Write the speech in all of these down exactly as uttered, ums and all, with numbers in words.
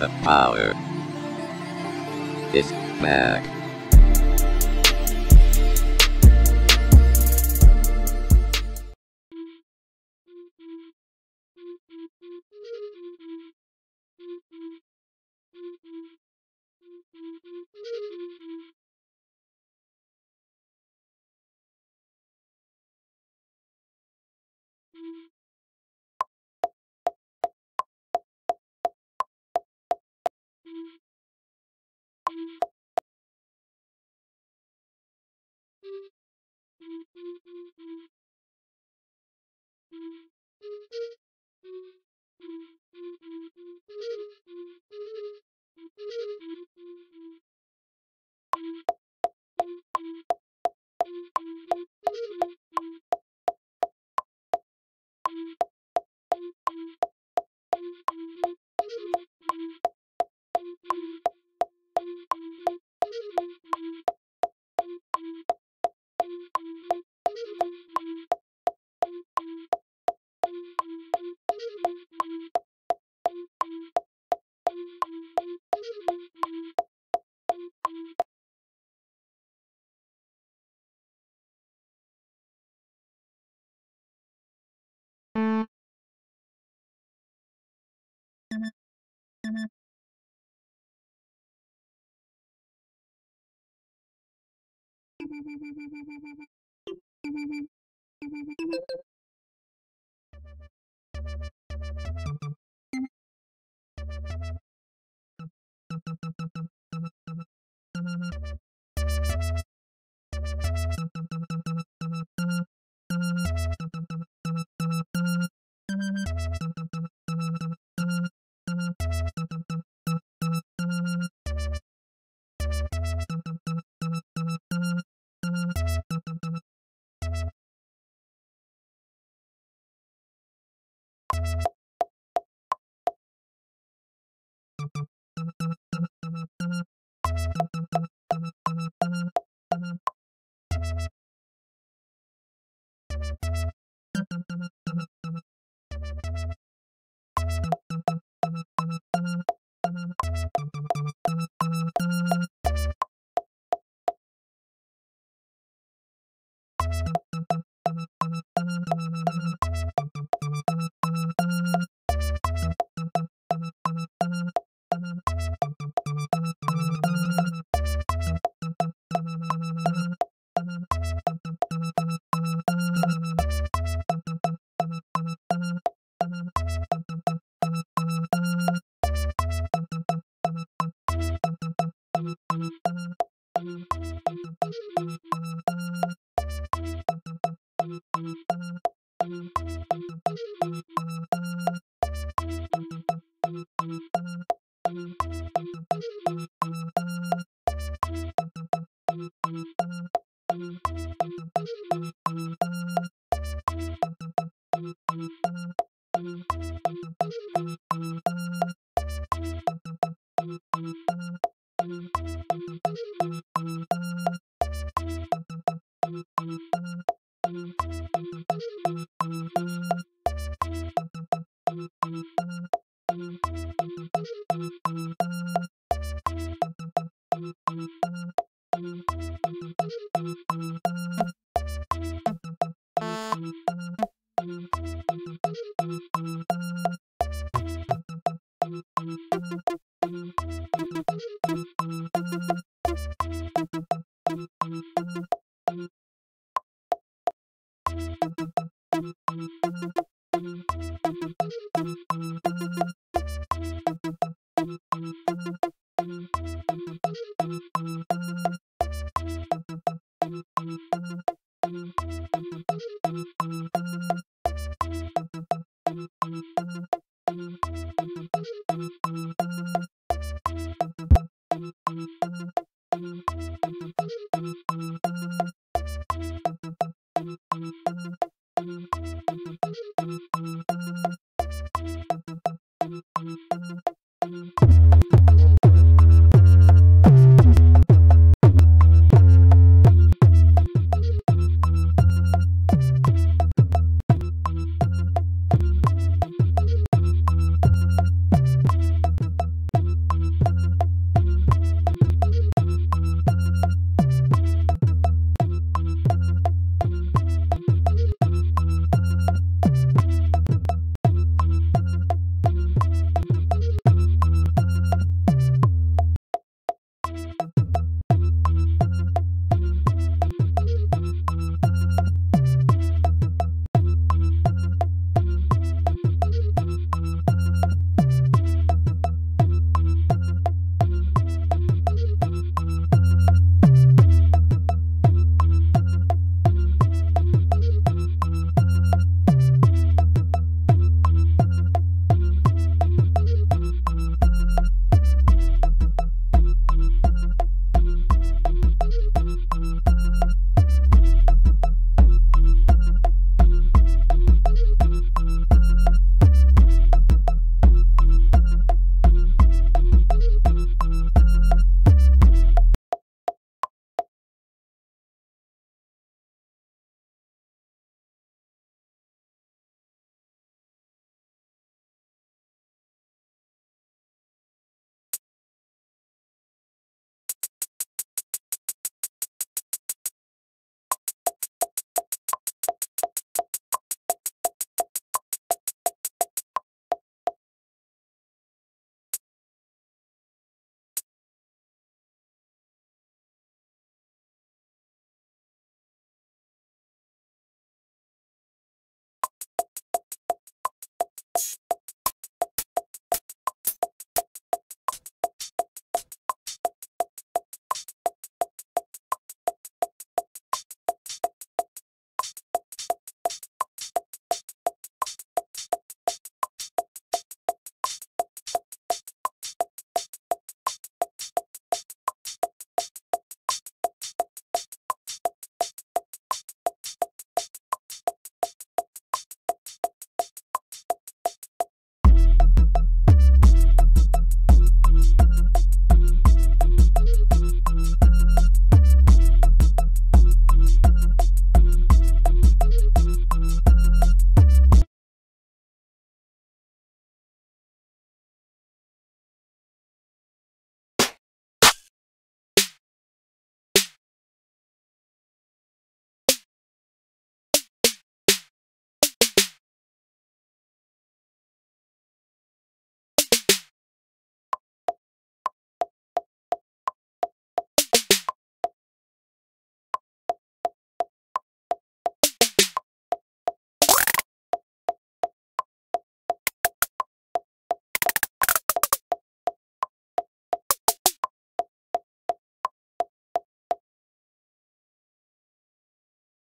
The power is back.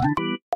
What?